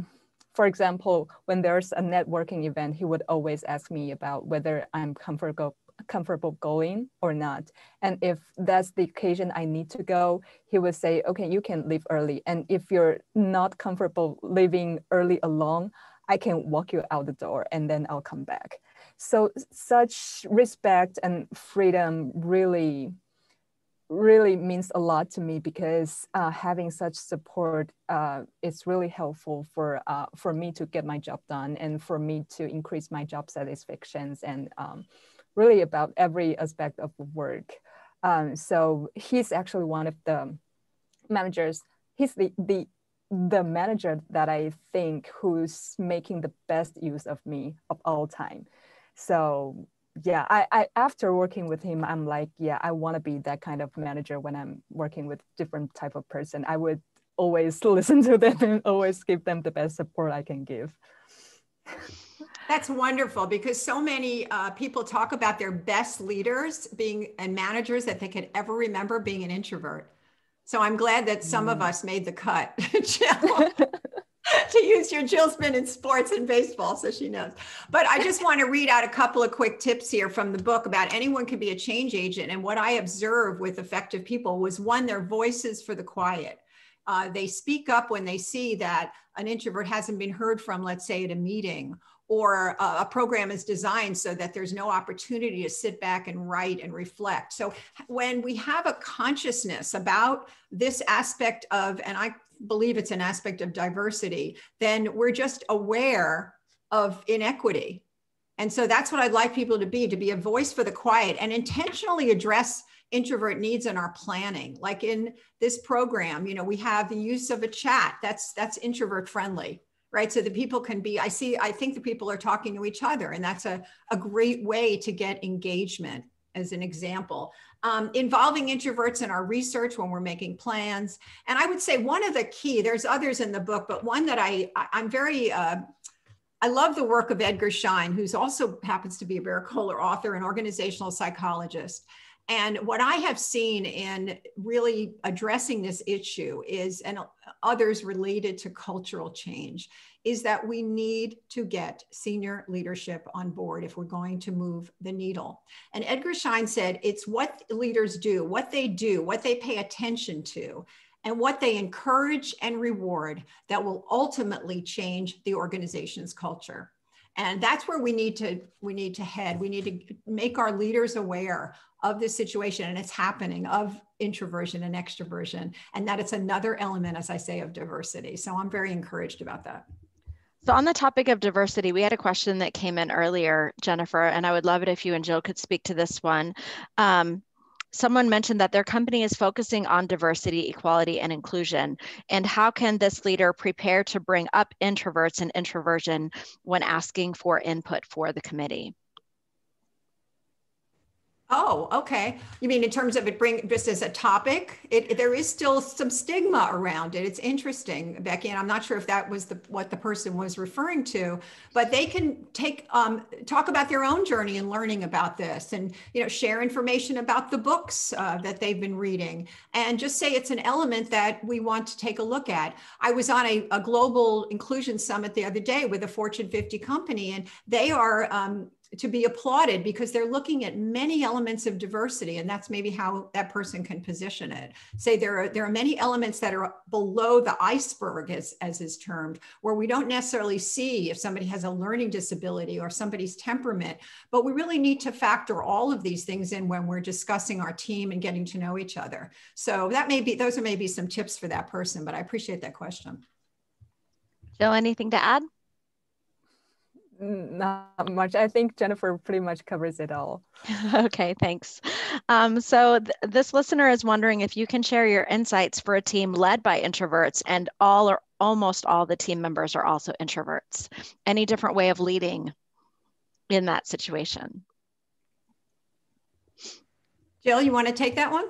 For example, when there's a networking event, he would always ask me about whether I'm comfortable comfortable going or not. And if that's the occasion I need to go, he would say, okay, you can leave early. And if you're not comfortable leaving early alone, I can walk you out the door and then I'll come back. So such respect and freedom really, really means a lot to me, because uh, having such support uh, is really helpful for, uh, for me to get my job done and for me to increase my job satisfactions and um, really about every aspect of work. Um, so he's actually one of the managers. He's the, the, the manager that I think who's making the best use of me of all time. So yeah, I, I after working with him, I'm like, yeah, I want to be that kind of manager when I'm working with different type of person. I would always listen to them and always give them the best support I can give. That's wonderful, because so many uh, people talk about their best leaders being and managers that they could ever remember being an introvert. So I'm glad that some mm. of us made the cut, Jill, to use your Jill's been in sports and baseball, so she knows. But I just want to read out a couple of quick tips here from the book about anyone can be a change agent. And what I observed with effective people was, one, their voices for the quiet. Uh, they speak up when they see that an introvert hasn't been heard from, let's say at a meeting, or a program is designed so that there's no opportunity to sit back and write and reflect. So when we have a consciousness about this aspect of, and I believe it's an aspect of diversity, then we're just aware of inequity. And so that's what I'd like people to be, to be a voice for the quiet and intentionally address introvert needs in our planning. Like in this program, you know, we have the use of a chat that's, that's introvert friendly. Right, so the people can be, I see, I think the people are talking to each other, and that's a, a great way to get engagement as an example. Um, involving introverts in our research when we're making plans. And I would say one of the key, there's others in the book, but one that I, I I'm very, uh, I love the work of Edgar Schein, who's also happens to be a Berrett-Koehler author and organizational psychologist. And what I have seen in really addressing this issue is, and others related to cultural change, is that we need to get senior leadership on board if we're going to move the needle. And Edgar Schein said, it's what leaders do, what they do, what they pay attention to, and what they encourage and reward that will ultimately change the organization's culture. And that's where we need to, we need to head. We need to make our leaders aware of this situation, and it's happening, of introversion and extroversion, and that it's another element, as I say, of diversity. So I'm very encouraged about that. So on the topic of diversity, we had a question that came in earlier, Jennifer, and I would love it if you and Jill could speak to this one. Um, Someone mentioned that their company is focusing on diversity, equality, and inclusion. And how can this leader prepare to bring up introverts and introversion when asking for input for the committee? Oh, okay. You mean in terms of it bring just as a topic? It, there is still some stigma around it. It's interesting, Becky, and I'm not sure if that was the, what the person was referring to, but they can take um, talk about their own journey and learning about this, and you know, share information about the books uh, that they've been reading, and just say it's an element that we want to take a look at. I was on a, a global inclusion summit the other day with a Fortune fifty company, and they are um, to be applauded because they're looking at many elements of diversity, and that's maybe how that person can position it. Say there are there are many elements that are below the iceberg, as, as is termed, where we don't necessarily see if somebody has a learning disability or somebody's temperament, but we really need to factor all of these things in when we're discussing our team and getting to know each other. So that may be, those are maybe some tips for that person, but I appreciate that question. Jill, anything to add? Not much. I think Jennifer pretty much covers it all. Okay, thanks. Um, so th this listener is wondering if you can share your insights for a team led by introverts and all or almost all the team members are also introverts. Any different way of leading in that situation? Jill, you want to take that one?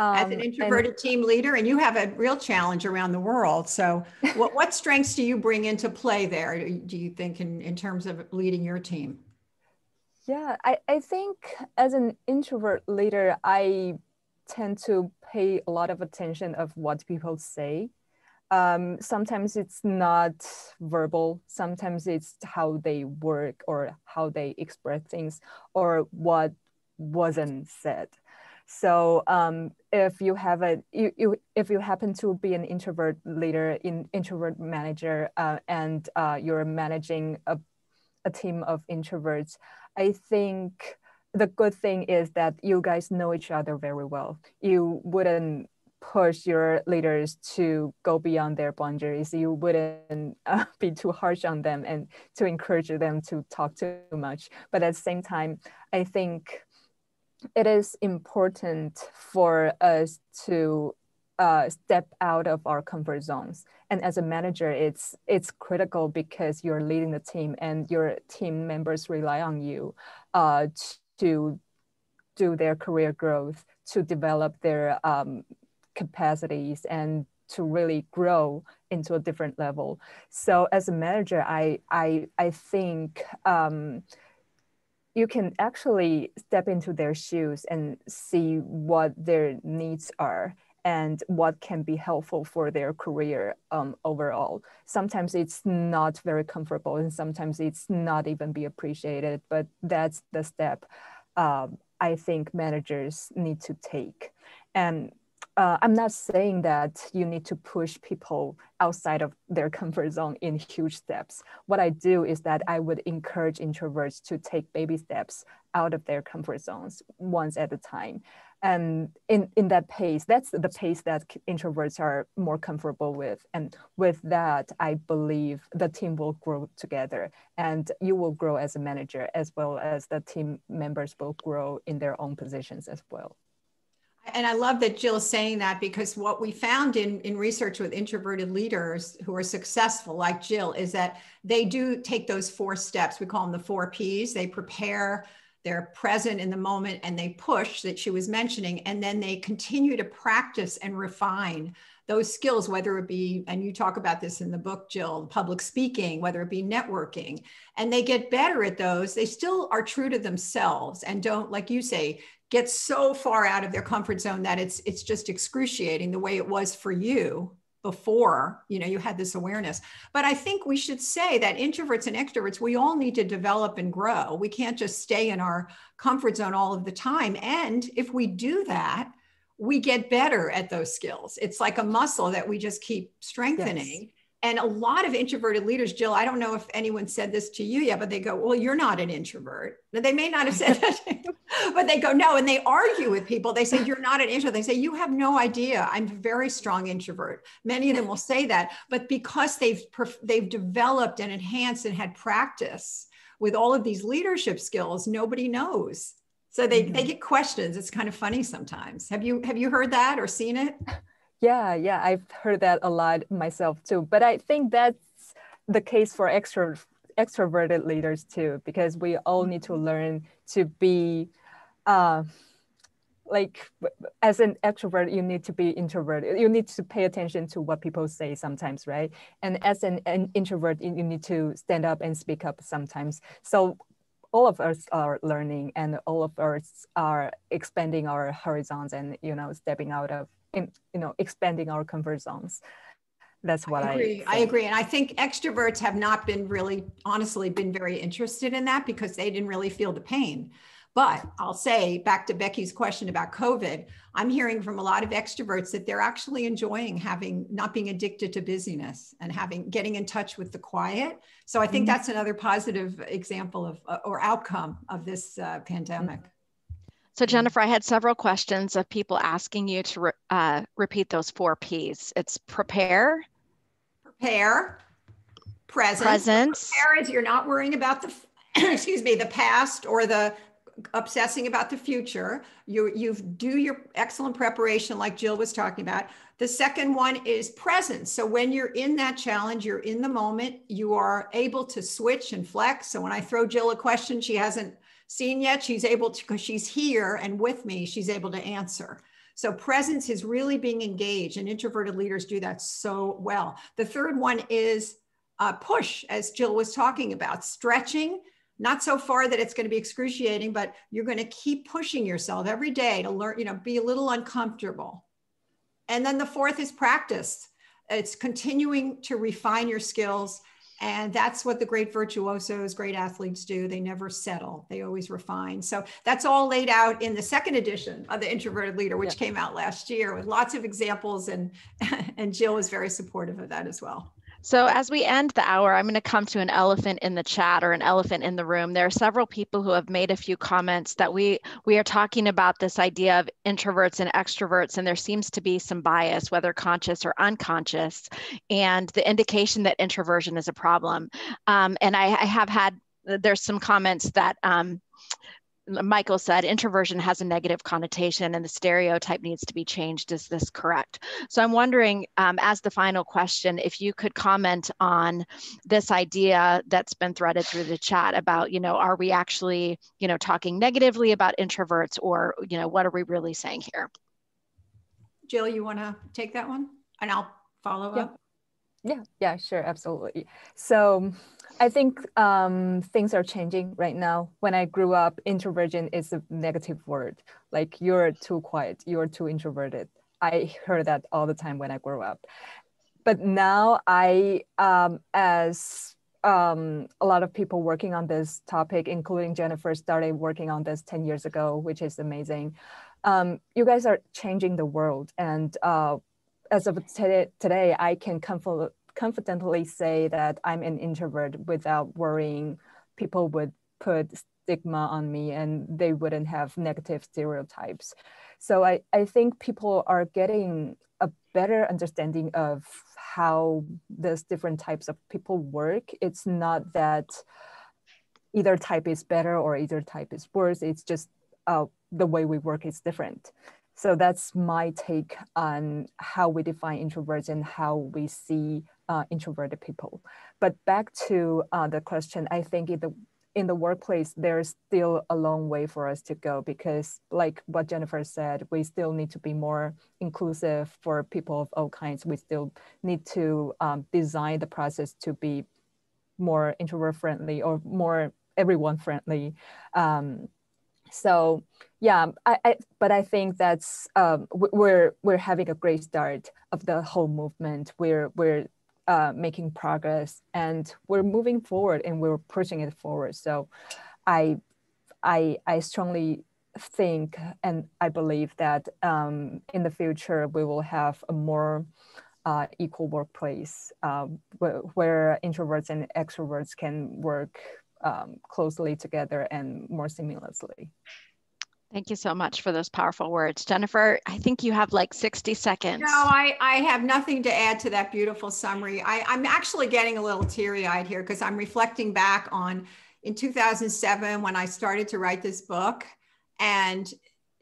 Um, As an introverted and, team leader, and you have a real challenge around the world. So what, what strengths do you bring into play there, do you think, in, in terms of leading your team? Yeah, I, I think as an introvert leader, I tend to pay a lot of attention of what people say. Um, sometimes it's not verbal. Sometimes it's how they work or how they express things or what wasn't said. So um, if you have a, you, you, if you happen to be an introvert leader, in introvert manager, uh, and uh, you're managing a, a team of introverts, I think the good thing is that you guys know each other very well. You wouldn't push your leaders to go beyond their boundaries. You wouldn't uh, be too harsh on them and to encourage them to talk too much. But at the same time, I think it is important for us to uh, step out of our comfort zones. And as a manager, it's, it's critical because you're leading the team and your team members rely on you uh, to do their career growth, to develop their um, capacities and to really grow into a different level. So as a manager, I, I, I think um, you can actually step into their shoes and see what their needs are and what can be helpful for their career um, overall. Sometimes it's not very comfortable and sometimes it's not even be appreciated, but that's the step um, I think managers need to take. And Uh, I'm not saying that you need to push people outside of their comfort zone in huge steps. What I do is that I would encourage introverts to take baby steps out of their comfort zones once at a time. And in, in that pace, that's the pace that introverts are more comfortable with. And with that, I believe the team will grow together and you will grow as a manager as well as the team members will grow in their own positions as well. And I love that Jill's saying that, because what we found in, in research with introverted leaders who are successful like Jill is that they do take those four steps. We call them the four P's. They prepare, they're present in the moment, and they push that she was mentioning. And then they continue to practice and refine those skills, whether it be, and you talk about this in the book, Jill, public speaking, whether it be networking, and they get better at those. They still are true to themselves and don't, like you say, get so far out of their comfort zone that it's it's just excruciating the way it was for you before, you know, you had this awareness. But I think we should say that introverts and extroverts, we all need to develop and grow. We can't just stay in our comfort zone all of the time. And if we do that, we get better at those skills. It's like a muscle that we just keep strengthening. Yes. And a lot of introverted leaders, Jill, I don't know if anyone said this to you yet, but they go, well, you're not an introvert. Now, they may not have said that to you, but they go, no. And they argue with people. They say, you're not an introvert. They say, you have no idea. I'm a very strong introvert. Many of them will say that, but because they've, they've developed and enhanced and had practice with all of these leadership skills, nobody knows. So they, mm-hmm. they get questions. It's kind of funny sometimes. Have you, have you heard that or seen it? Yeah, yeah, I've heard that a lot myself too. But I think that's the case for extra, extroverted leaders too, because we all need to learn to be, uh, like, as an extrovert, you need to be introverted. You need to pay attention to what people say sometimes, right? And as an, an introvert, you need to stand up and speak up sometimes. So all of us are learning and all of us are expanding our horizons and, you know, stepping out of, In, you know, expanding our comfort zones. That's what I agree. I, I agree. And I think extroverts have not been really, honestly, been very interested in that because they didn't really feel the pain. But I'll say back to Becky's question about COVID, I'm hearing from a lot of extroverts that they're actually enjoying having, not being addicted to busyness and having, getting in touch with the quiet. So I think mm-hmm. that's another positive example of, or outcome of this uh, pandemic. Mm-hmm. So Jennifer, I had several questions of people asking you to re uh, repeat those four P's. It's prepare. Prepare. Present. Presence. Prepare is you're not worrying about the, excuse me, the past or the obsessing about the future. You you do your excellent preparation like Jill was talking about. The second one is presence. So when you're in that challenge, you're in the moment, you are able to switch and flex. So when I throw Jill a question, she hasn't seen yet, she's able to, because she's here and with me, she's able to answer. So presence is really being engaged, and introverted leaders do that so well. The third one is uh, push, as Jill was talking about, stretching, not so far that it's going to be excruciating, but you're going to keep pushing yourself every day to learn, you know, be a little uncomfortable. And then the fourth is practice. It's continuing to refine your skills. And that's what the great virtuosos, great athletes do. They never settle. They always refine. So that's all laid out in the second edition of The Introverted Leader, which yeah. came out last year with lots of examples. And, and Jill was very supportive of that as well. So as we end the hour, I'm going to come to an elephant in the chat or an elephant in the room. There are several people who have made a few comments that we we are talking about this idea of introverts and extroverts, and there seems to be some bias, whether conscious or unconscious, and the indication that introversion is a problem. Um, and I, I have had, there's some comments that um, Michael said, introversion has a negative connotation and the stereotype needs to be changed. Is this correct? So I'm wondering, um, as the final question, if you could comment on this idea that's been threaded through the chat about, you know, are we actually, you know, talking negatively about introverts, or, you know, what are we really saying here? Jill, you want to take that one and I'll follow yeah. up? Yeah, yeah, sure, absolutely. So I think um, things are changing right now. When I grew up, introversion is a negative word. Like, you're too quiet, you're too introverted. I heard that all the time when I grew up. But now I, um, as um, a lot of people working on this topic, including Jennifer, started working on this ten years ago, which is amazing. Um, you guys are changing the world, and uh, as of today, I can comfort, confidently say that I'm an introvert without worrying people would put stigma on me and they wouldn't have negative stereotypes. So I, I think people are getting a better understanding of how these different types of people work. It's not that either type is better or either type is worse. It's just uh, the way we work is different. So that's my take on how we define introverts and how we see uh, introverted people. But back to uh, the question, I think in the, in the workplace, there's still a long way for us to go, because like what Jennifer said, we still need to be more inclusive for people of all kinds. We still need to um, design the process to be more introvert friendly or more everyone friendly. Um, So yeah, I, I, but I think that's um, we're we're having a great start of the whole movement. We're we're uh, making progress and we're moving forward and we're pushing it forward. So, I I I strongly think and I believe that um, in the future we will have a more uh, equal workplace uh, where, where introverts and extroverts can work Um, closely together and more seamlessly. Thank you so much for those powerful words. Jennifer, I think you have like sixty seconds. No, I, I have nothing to add to that beautiful summary. I, I'm actually getting a little teary-eyed here because I'm reflecting back on in two thousand seven when I started to write this book. And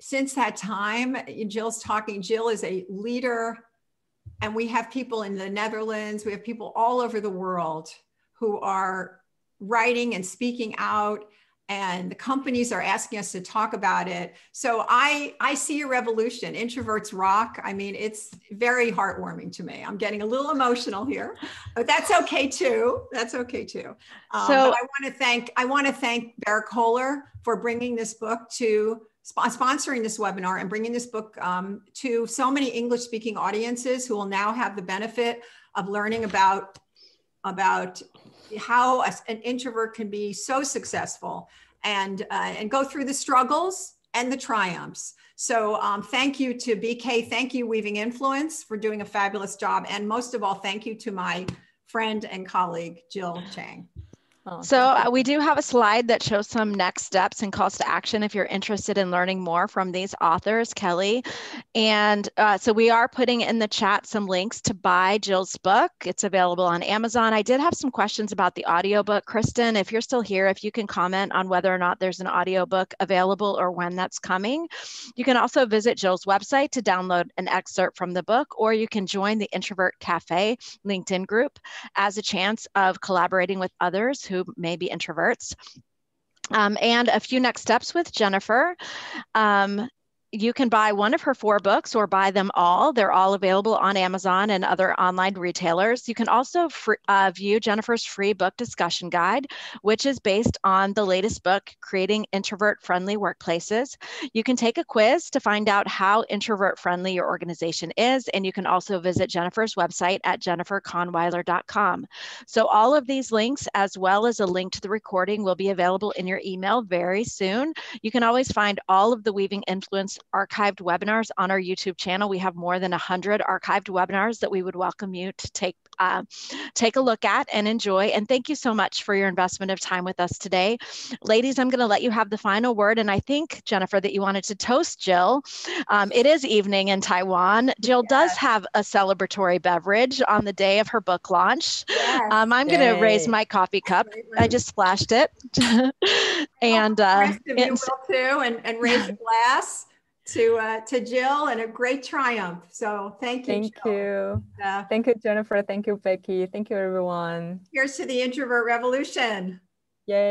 since that time, Jill's talking, Jill is a leader, and we have people in the Netherlands, we have people all over the world who are writing and speaking out, and the companies are asking us to talk about it. So I, I see a revolution. Introverts rock. I mean, it's very heartwarming to me. I'm getting a little emotional here, but that's okay too. That's okay too. Um, so I want to thank, I want to thank Berrett-Koehler for bringing this book to, sp sponsoring this webinar and bringing this book um, to so many English speaking audiences who will now have the benefit of learning about about how a, an introvert can be so successful and, uh, and go through the struggles and the triumphs. So um, thank you to B K, thank you Weaving Influence for doing a fabulous job. And most of all, thank you to my friend and colleague, Jill Chang. Oh, so uh, we do have a slide that shows some next steps and calls to action if you're interested in learning more from these authors, Kelly. And uh, so we are putting in the chat some links to buy Jill's book. It's available on Amazon. I did have some questions about the audiobook. Kristen, if you're still here, if you can comment on whether or not there's an audiobook available or when that's coming. You can also visit Jill's website to download an excerpt from the book, or you can join the Introvert Cafe LinkedIn group as a chance of collaborating with others who may be introverts. Um, and a few next steps with Jennifer. Um, you can buy one of her four books or buy them all. They're all available on Amazon and other online retailers. You can also free, uh, view Jennifer's free book discussion guide, which is based on the latest book, Creating Introvert-Friendly Workplaces. You can take a quiz to find out how introvert-friendly your organization is, and you can also visit Jennifer's website at jennifer conweiler dot com. So all of these links, as well as a link to the recording, will be available in your email very soon. You can always find all of the Weaving Influence archived webinars on our YouTube channel. We have more than one hundred archived webinars that we would welcome you to take, uh, take a look at and enjoy. And thank you so much for your investment of time with us today. Ladies, I'm going to let you have the final word. And I think, Jennifer, that you wanted to toast Jill. Um, it is evening in Taiwan. Jill yes. does have a celebratory beverage on the day of her book launch. Yes. Um, I'm going to raise my coffee cup. I just splashed it. and uh, you will too, and, and raise a glass to uh, to Jill, and a great triumph. So thank you. Thank Jill. you. Uh, thank you, Jennifer. Thank you, Becky. Thank you, everyone. Here's to the introvert revolution. Yay.